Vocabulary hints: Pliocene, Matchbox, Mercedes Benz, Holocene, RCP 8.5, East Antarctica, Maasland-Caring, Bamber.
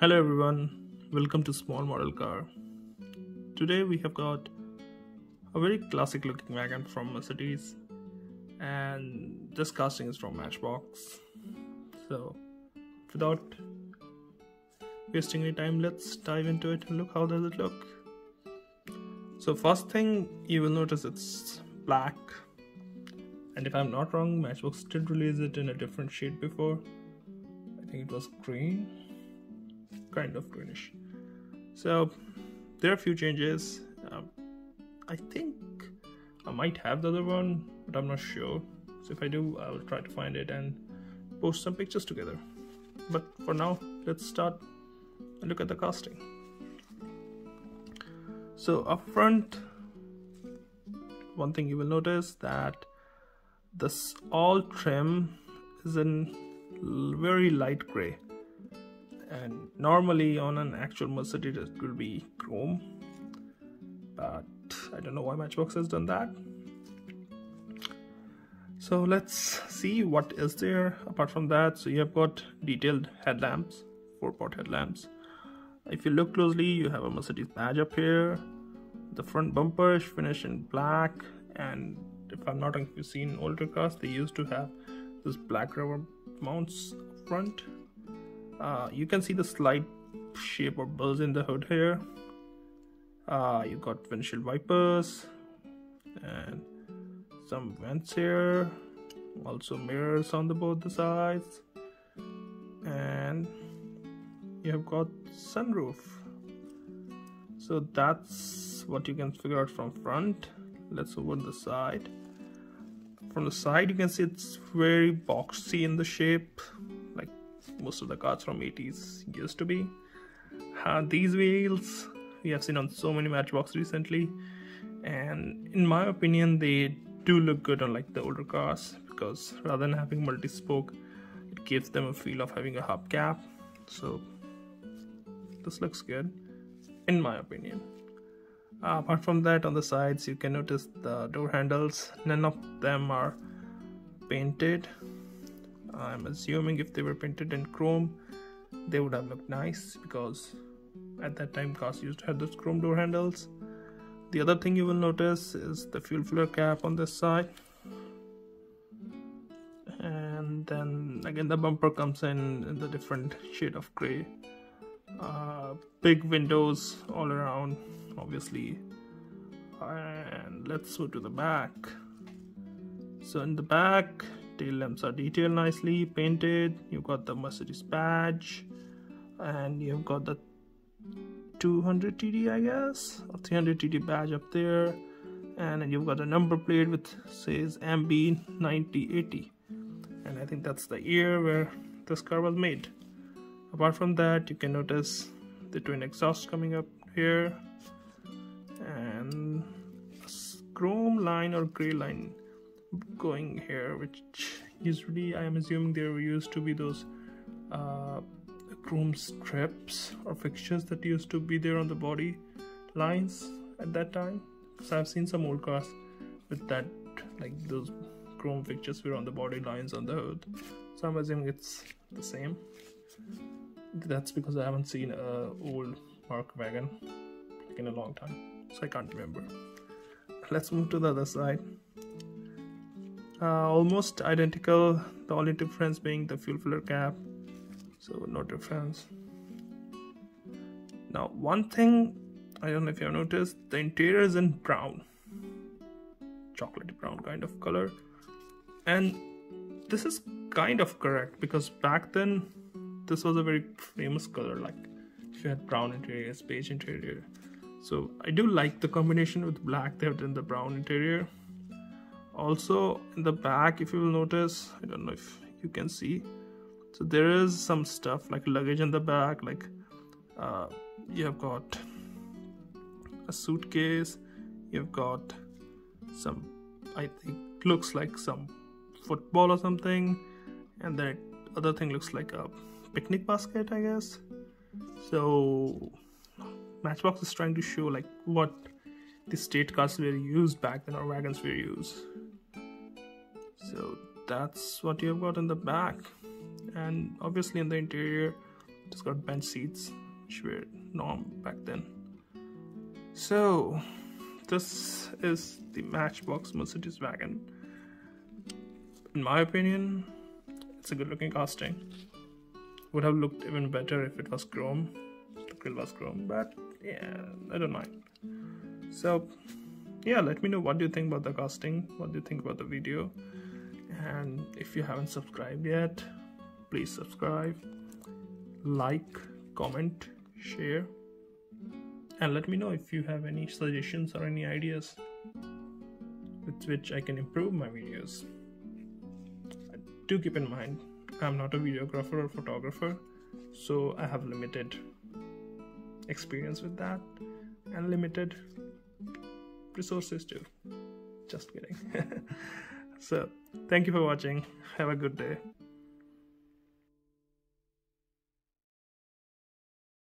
Hello everyone, welcome to Small Model Car. Today we have got a very classic looking wagon from Mercedes, and this casting is from Matchbox. So without wasting any time, let's dive into it and look how does it look. So first thing you will notice, it's black, and if I'm not wrong, Matchbox did release it in a different shade before. I think it was green, kind of greenish. So there are a few changes. I think I might have the other one, but I'm not sure. So if I do, I will try to find it and post some pictures together. But for now, let's start and look at the casting. So up front, one thing you will notice that this all trim is in very light gray, and normally on an actual Mercedes it will be chrome, but I don't know why Matchbox has done that. So let's see what is there apart from that. So you have got detailed headlamps, 4-pot headlamps. If you look closely, you have a Mercedes badge up here. The front bumper is finished in black, and if I'm not, if you've seen older cars, they used to have this black rubber mounts up front. You can see the slight shape or bulge in the hood here. You got windshield wipers and some vents here, also mirrors on the both the sides, and you have got sunroof. So that's what you can figure out from front. Let's open the side. From the side, you can see it's very boxy in the shape, like most of the cars from 80s used to be. These wheels we have seen on so many Matchbox recently, and in my opinion they do look good on like the older cars, because rather than having multi-spoke, it gives them a feel of having a hubcap. So this looks good in my opinion. Apart from that, on the sides you can notice the door handles. None of them are painted. I'm assuming if they were painted in chrome, they would have looked nice, because at that time cars used to have those chrome door handles. The other thing you will notice is the fuel filler cap on this side, and then again the bumper comes in the different shade of grey. Big windows all around, obviously. And let's go to the back. So in the back, tail lamps are detailed nicely, painted. You've got the Mercedes badge, and you've got the 200 TD, I guess, or 300 TD badge up there, and then you've got a number plate which says MB9080, and I think that's the year where this car was made. Apart from that, you can notice the twin exhaust coming up here, and a chrome line or grey line going here, which usually I am assuming there used to be those chrome strips or fixtures that used to be there on the body lines at that time, because I've seen some old cars with that, like those chrome fixtures were on the body lines on the hood. So I'm assuming it's the same. That's because I haven't seen a old Merc wagon like in a long time, so I can't remember. Let's move to the other side. Almost identical, the only difference being the fuel filler cap. So no difference. Now one thing, I don't know if you have noticed, the interior is in brown, chocolatey brown kind of color, and this is kind of correct, because back then this was a very famous color. Like if you had brown interior, beige interior. So I do like the combination with black they have done, the brown interior. Also in the back, if you will notice, I don't know if you can see, so there is some stuff like luggage in the back, like you have got a suitcase, you've got some, I think looks like some football or something, and that other thing looks like a picnic basket, I guess. So Matchbox is trying to show like what the state cars were used back then, or wagons were used. So that's what you've got in the back, and obviously in the interior it's got bench seats, which were norm back then. So this is the Matchbox Mercedes wagon. In my opinion, it's a good looking casting. Would have looked even better if it was chrome, the grill was chrome, but yeah, I don't mind. So yeah, let me know what do you think about the casting, what do you think about the video, and if you haven't subscribed yet, please subscribe, like, comment, share, and let me know if you have any suggestions or any ideas with which I can improve my videos. Do keep in mind, I'm not a videographer or photographer, so I have limited experience with that and limited resources too. Just kidding. So thank you for watching. Have a good day.